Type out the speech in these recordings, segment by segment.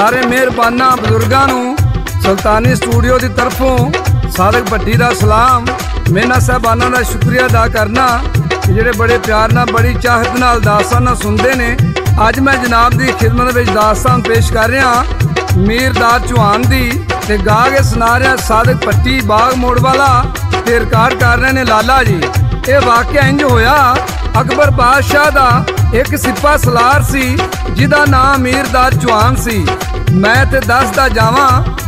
सारे मेहरबाना बुजुर्गों को सुल्तानी स्टूडियो की तरफों सादिक भट्टी का सलाम, मेहना साहबाना का शुक्रिया अदा करना जोड़े बड़े प्यार ना, बड़ी चाहत नाल दास्ताना सुनते हैं। अज मैं जनाब की खिदमत में दास्तान पेश कर रहा मीर दाद चौहान दी ते गा के सुना रहा सादिक भट्टी बाग मोड़ वाला ते रिकॉर्ड कर रहे हैं लाला जी। ये वाकया इंज होया, अकबर बादशाह का एक सिपा सलार सी जिदा नाम मीर दाद चौहान सी। मैं ते दसदा जावा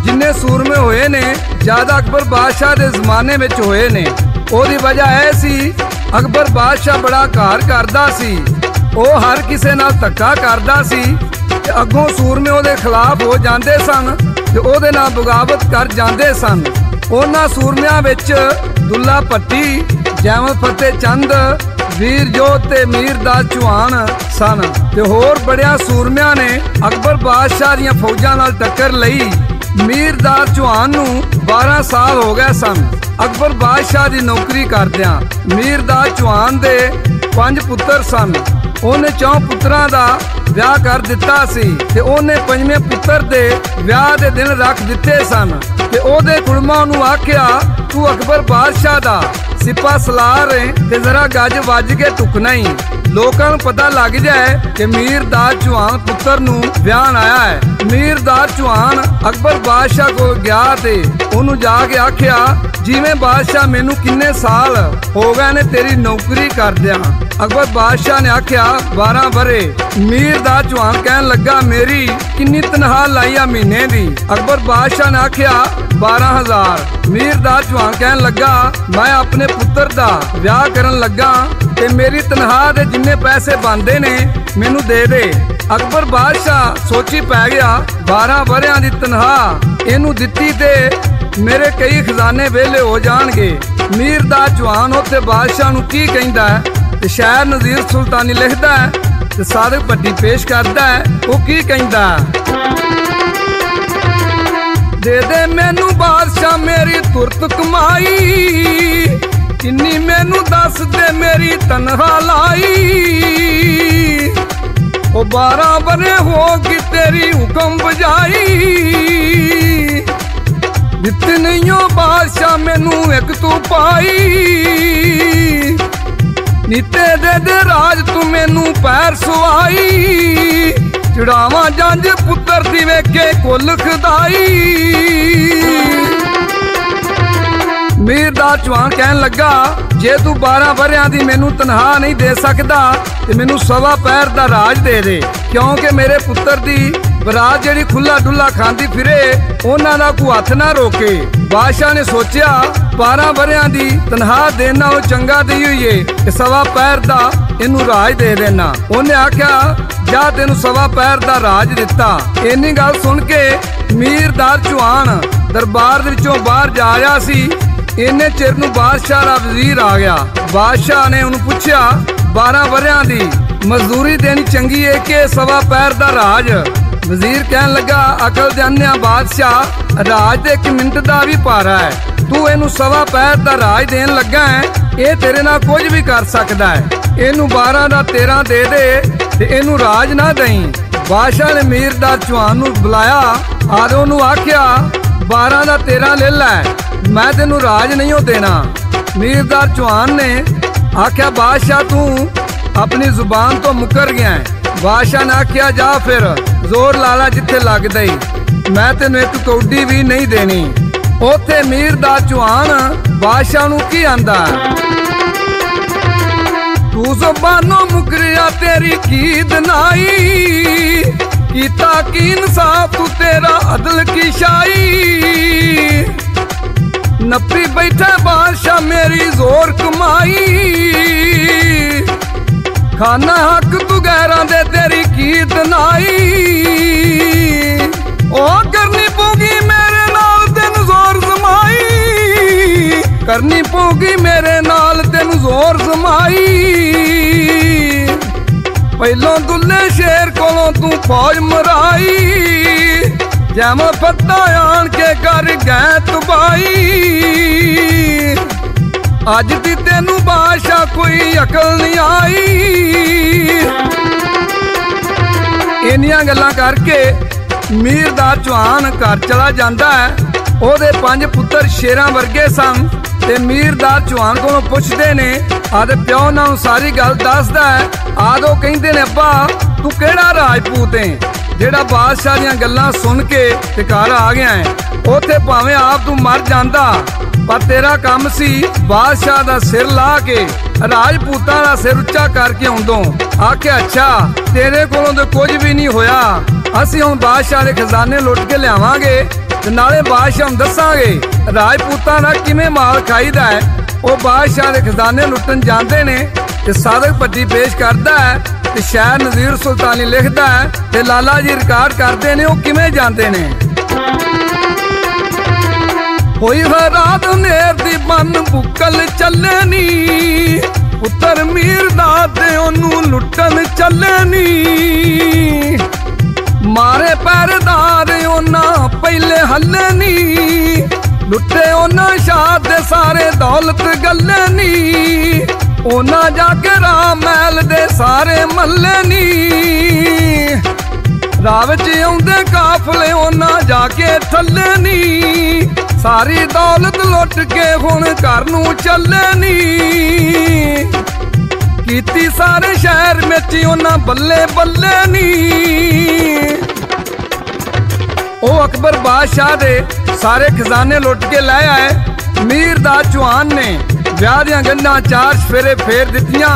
जिन्ने सूरमे होए ने ज्यादा अकबर बादशाह के जमाने में होए ने। ओदी वजह यह सी अकबर बादशाह बड़ा कार करदा सी, वह हर किसी नाल धक्का करदा सी। अगों सूरमे ओदे खिलाफ हो जाते सन ते ओदे नाल बगावत कर जाते सन। उन्हां सूरमियां विच दुला भट्टी, जैमल, फतेह चंद, वीर रजोत ते मीर दाद चौहान सन ते होर बड़िया सूरमिया ने अकबर बादशाह दीआं फौजां नाल टक्कर लई। मीर दाद चौहान नूं 12 साल हो गए सन अकबर बादशाह दी नौकरी करदिआं। मीर दाद चौहान दे 5 पुत्र सन, उन्हें 4 पुत्रां दा विआह कर दिता सी ते उन्हें 5वें पुत्र दे विआह दे दिन रख दिते सन ते ओहदे कुड़मा नूं आखिया तू अकबर बादशाह दा सिपा सलार है, जरा गज वज के टुकना ही लोगों को पता लग जाए कि मीर दाद चौहान पुत्र नूं बयान आया है। मीर दाद चौहान अकबर बादशाह को गया ते ओनू जाके आखिया जिवें बादशाह मैनू किन्ने साल हो गए ने तेरी नौकरी करदियां। अकबर बादशाह ने आखिया 12 बरे। मीर दाद चौहान कहन लगा मेरी किन्नी तनखा लाई आ महीने दी? अकबर बादशाह ने आखिया 12,000। मीर दाद चौहान कहन लगा मैं अपने पुत्र दा ब्याह करन लगा ते मेरी तनखा दे जिन्ने पैसे बनदे ने मेनू दे दे। अकबर बादशाह सोची पै गया 12 बरियां दी तनखा इनू दिती ते मेरे कई खजाने वेले हो जाणगे। मीर दाद चौहान उत्ते बादशाह नू की कहंदा है ते शायर नजीर सुल्तानी लिखदा है ते सादिक भट्टी पेश करदा है। वो की कहंदा दे दे मैनू बादशाह मेरी तुरत कमाई, किन्नी मैनू दस दे मेरी तनहा लाई। ओ 12 बने होगी तेरी हुक्म बजाई, दित्ती नहीं ओ बादशाह मैनू एक तू पाई। नीते दे दे राज तू मैनू पैर सुवाई, चढ़ावा जंज पुत्र दी वेखे कुल खुदाई। मीर दाद चौहान कहन लगा जे तू 12 बरियां दी मैनू तनखा नहीं दे सकदा ते मैनू सवा पैर दा राज दे दे, क्योंकि मेरे पुत्र दी बरात जेड़ी खुला डुला खांदी फिरे ओना दा कोई हथ ना रोके। बादशाह ने सोचिया 12 बरियां दी तनखा देना ओ चंगा दई होई ए, सवा पैर दा इनू राज दे देना। ओने आख्या जा तेन सवा पैर दा राज दिता। इन्नी गल सुन के मीर दाद चौहान दरबार विचों बाहर जा आया सी। इन्ने चिर नूं बादशाह दा वजीर आ गया। बादशाह ने उन्हें पूछया 12 बरियां दी मजदूरी देनी चंगी है कि सवा पैर दा राज? वजीर कहन लगा अकल जानिया बादशाह राज दे 1 मिनट दा भी पारा है, तू इनू सवा पैर दा राज देन लगा है, ये तेरे नाल कुछ भी कर सकदा है। इनू 12 दा 13 दे दे ते इनू राज ना दई। बादशाह ने मीर दाद चौहान नू बुलाया आदो नू आख्या 12 दा 13 ले लै, मैं तेनू राज नहीं हो देना। मीर दाद चौहान ने आख्या बादशाह तू अपनी जुबान तो मुकर गया है। बादशाह ने आख्या जा फिर जोर लाला जिथे लग दई, मैं तेन एक कौडी भी नहीं देनी। ओथे मीर दाद चौहान बादशाह नू की आंदा तू ज़बानो मुकरिया तेरी की दनाई, कीता की इंसाफ तू तेरा अदल की शाई। नपी बैठा बादशाह मेरी जोर कमाई, खाना हक तू गैरां दे तेरी की दनाई। ओ करनी पौगी मेरे नाल तेन जोर जमाई, करनी पौगी मेरे नाल तेन जोर जमाई। पहलों दुल्ले शेर कोलों तू फौज मराई, जैमा पत्ता आन के कर गए तबाई। अज दी तेनू बादशाह कोई अकल नहीं आई। इन्नियां गल्लां करके मीर दाद चौहान घर चला जाता है। ओहदे पांच पुत्र शेरां वर्गे सन ते मीर दाद चौहान को पुछदे ने आदे प्यो ना सारी गल दसदा है। आदो कहंदे ने अब्बा तू केड़ा राजपूत है जेड़ा बादशाह दीयां गल्लां सुन के ते घर आ गया है। ओथे भावें आप तू मर जांदा पर तेरा काम सी बादशाह दा सिर ला के राजपूतां दा सिर उच्चा करके आउंदों। आख्या अच्छा तेरे कोलों ते कुछ भी नहीं होया, असीं हुण बादशाह दे खजाने लुट के लियावांगे ते नाले बादशाह नूं दस्सांगे राजपूतां दा किवें माल खाईदा है। वो बादशाह दे खजाने लुटन जांदे ने ते सादिक भट्टी पेश करदा है ते शायर नज़ीर सुल्तानी लिखदा है ते लाला जी रिकार्ड करदे ने ओह किवें जांदे ने। होई रात नेर दी बन बुकल चले नी पुत्तर मीर दाद ते ओनू लुटन चले नी मारे पैरदार ओना पहले हले नी लुटे ओना शाद दे सारे दौलत गले नी ओना जाके राम महल दे सारे मले नी राव च औंदे काफले ओना जाके थले नी सारी दौलत लुट के हुण घर नूं चले नी कीती सारे शहर में ओना बल्ले बल्ले नी। ओ अकबर बादशाह दे सारे खजाने लुट के लै आए। मीर दाद चौहान ने ब्याह दीयां गंढां चार सफेरे फेर दित्तियां।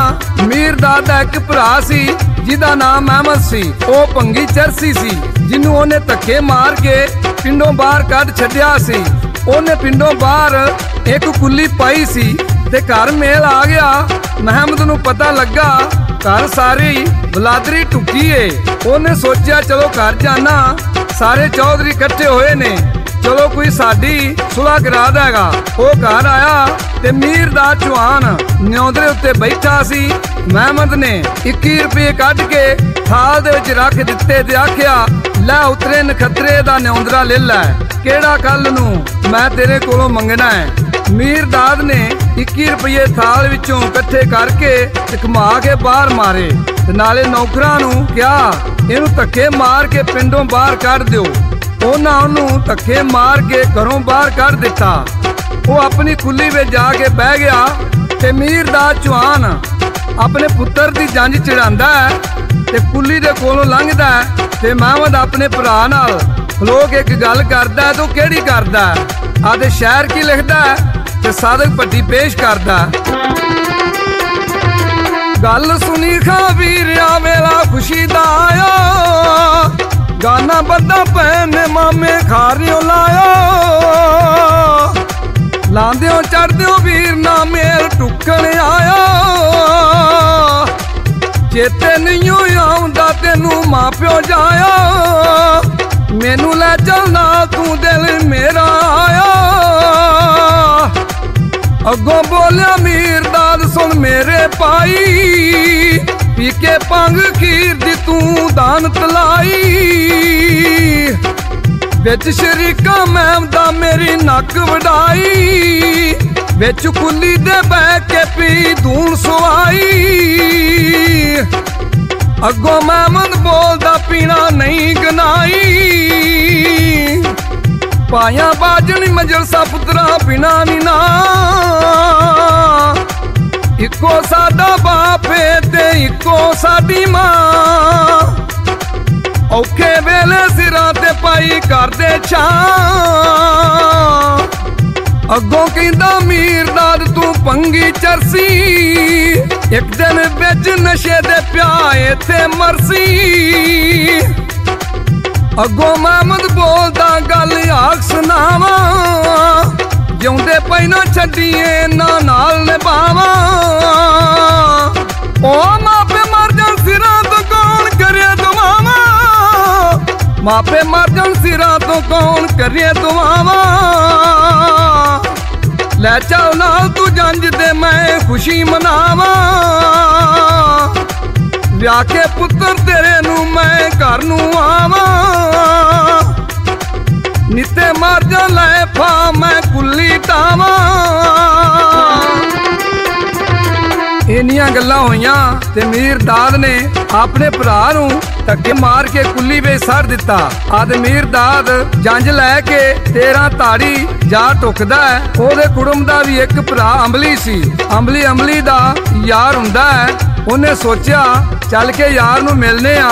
मीर दाद दा इक भरा सी जिहदा नाम अहमद सी, ओ भंगी चरसी सी जिन्नू ओहने धक्के मार के पिंडों बाहर कढ छड्डिया सी। ओहने पिंडों बाहर इक कुली पाई सी ते घर मेल आ गया। महमद नूं पता लगा घर सारी बलादरी टुकी है। ओहने सोचिया चलो घर जाना, सारे चौधरी कट्ठे होए ने चलो कोई साडी सुलह करा देगा। ओ घर आया ते मीर दाद चौहान न्योंदरे उत्ते बैठा सी। महमद ने 21 रुपये कट के थाल दे विच रख दित्ते ते आख्या लै उतरे नखत्रे दा न्योंदरा ले लै केड़ा कल नूं मैं तेरे कोलों मंगना है। मीर दाद ने 21 रुपये थाल विचों कट्ठे करके कमा के बाहर मारे ते नाले नौकरां नूं क्या इनू धक्के मार के पिंडों बाहर कढ दिओ। उन्होंने धक्के मार के घरों बाहर कढ दिता। वो अपनी कुली में जाके बह गया ते मीर दाद चौहान अपने पुत्र दी जंज चढ़ांदा है ते कुली दे कोलों लंघदा है ते महमद अपने भरा नाल खलो के इक गल करदा है तो केड़ी करदा है आदे शायर की लिखदा है ते सादिक भट्टी पेश करदा है। गल सुनी खा वीरिया मेरा खुशी दा आया गाना बदा पहने मामे खारियो लाया लांदे चढ़दे वीर ना मेल टुकने आया चेते नहीं आउंदा तेनू मां प्यो जाया मैनू लै चलना तू दिल मेरा आया अगों बोलिया मीर दाद सुन मेरे पाई पी के पंग खीर दी तू दान तलाई बिच शरीका मैमदा मेरी नक वडाई बिच कुली दे बह के पी दून सुवाई अगों महमद बोलदा पीना नहीं गनाई पाया बाजनी मजलसा पुत्रा बिना नीना इको सादा बापे ते इको सादी मां औखे वेले सिरा ते पाई करदे छां अगों कहंदा मीर दाद तू पंगी चरसी एक दिन बिच नशे दे प्याए ते मरसी अगों महमद बोलदा गल आख सुनावा जिउंदे पैना छड्डिए ना नाल निभावा ओ मापे मर जान सिरा तो कौन करे दुआवा मापे मर जान सिरा तो कौन करे दुआवा लै चल नाल तू जंज दे मैं खुशी मनावा ब्याह के पुत्र तेरे नूं मैं घर नूं आवा निते मार जा लै फा मैं कुली टावा। इतनियां गल्लां होइयां ते मीर दाद ने अपने भरा नूं धक्के मार के कुली वे सड़ दिता। अद मीर दाद जंज लै के 13 ताड़ी जा टुकदा है। ओदे कुड़म दा भी एक भरा अंबली सी। अंबली अंबली दा यार हुंदा है। उन्हें सोचा चल के यार नूं मिलने आ।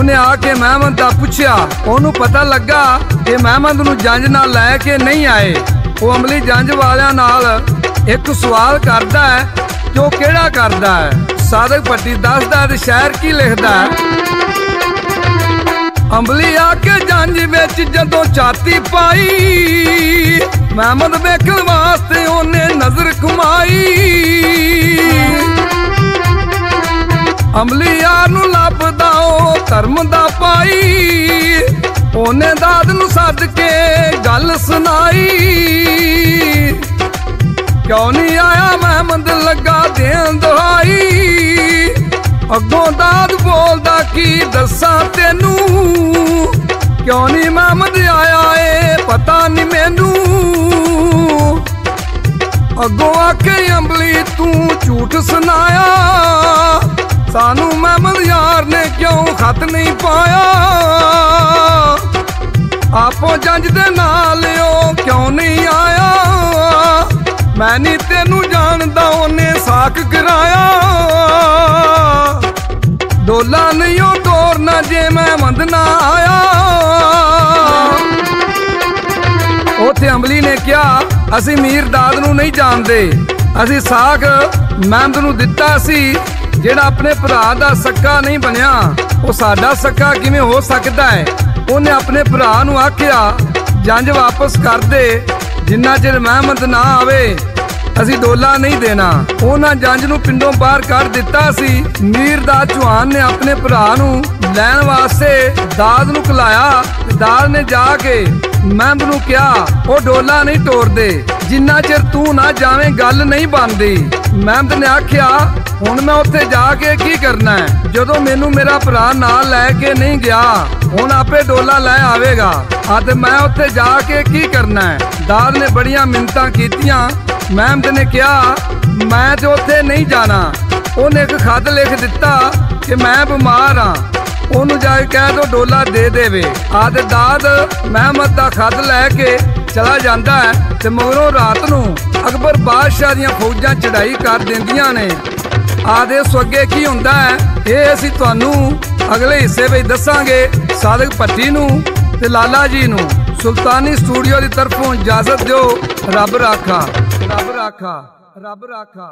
उन्हें आके महमद दा पुछया, ओनू पता लगा कि महमद नूं जंज नाल लै के नहीं आए। वो अमली जंज वालियां नाल एक सवाल करदा है जो केड़ा करदा है। सादिक भट्टी दसदा ते शायर की लिखदा है। अंबली आके जंज विच जदों छाती पाई, महमद वेखण वास्ते ओने नजर घुमाई। अंबली यार नूं लभदा ओ धर्म दा पाई, ओने दाद नूं सद के गल सुनाई। क्यों नहीं आया महमद लगा देन दुहाई, अगों दाद बोलदा की दस्सां तेनू। क्यों नहीं महमद आया ए पता नहीं मैनू, अगों आके अंबली तू झूठ सुनाया। सानू महमद यार ने क्यों खत नहीं पाया, आपो जंज दे नाल क्यों नहीं आया। मैं नहीं तेनू जानदा ओने साख कराया। डोला नहीं ओ डोरना जे महमद ना आया। ओथे अंबली ने क्या, असी मीर दाद नू नहीं जानदे, असी साख महमद नू दिता सी। जेड़ा अपने भरा दा सक्का नहीं बनिया वो साडा सक्का किवें हो सकदा है। उन्हें अपने भरा नूं आखिया जंज वापस कर दे, जिन्ना चिर महमद ना आवे असी डोला नहीं देना। उन्हां जंज नूं पिंडों बाहर कर दिता सी। मीर दाद चौहान ने अपने भरा नूं लैण वास्ते दाद नूं खलाया। दाद ने जाके महमद नूं किया, ओ डोला नहीं टोरदे, जिन्ना चिर तू ना जावें गल नहीं बनदी। महमद ने आखिया हुण मैं उत्थे जाके की करना है, जदों मैनू मेरा भरा नाल लै के नहीं गया, हुण आपे डोला लै आवेगा। ते मैं उत्थे जाके की करना है। दाद ने बड़ियां मिन्नतां कीतियां। महमद ने कहा मैं ते उत्थे नहीं जाना। उन्हें एक खत लिख दिता कि मैं बीमार हाँ, ओनू जाके कह दो डोला दे देवे। ते दाद महमद दा खत लै के चला जाता है। ते मगरों रात नूं अकबर बादशाह दीयां फौजां चढ़ाई कर दिंदियां ने। आदेश अगे की हुंदा है ये असी तुहानू अगले हिस्से में दसांगे। सादिक भट्टी नू ते लाला जी नू सुल्तानी स्टूडियो की तरफों इजाजत दो। रब राखा, रब राखा, रब राखा।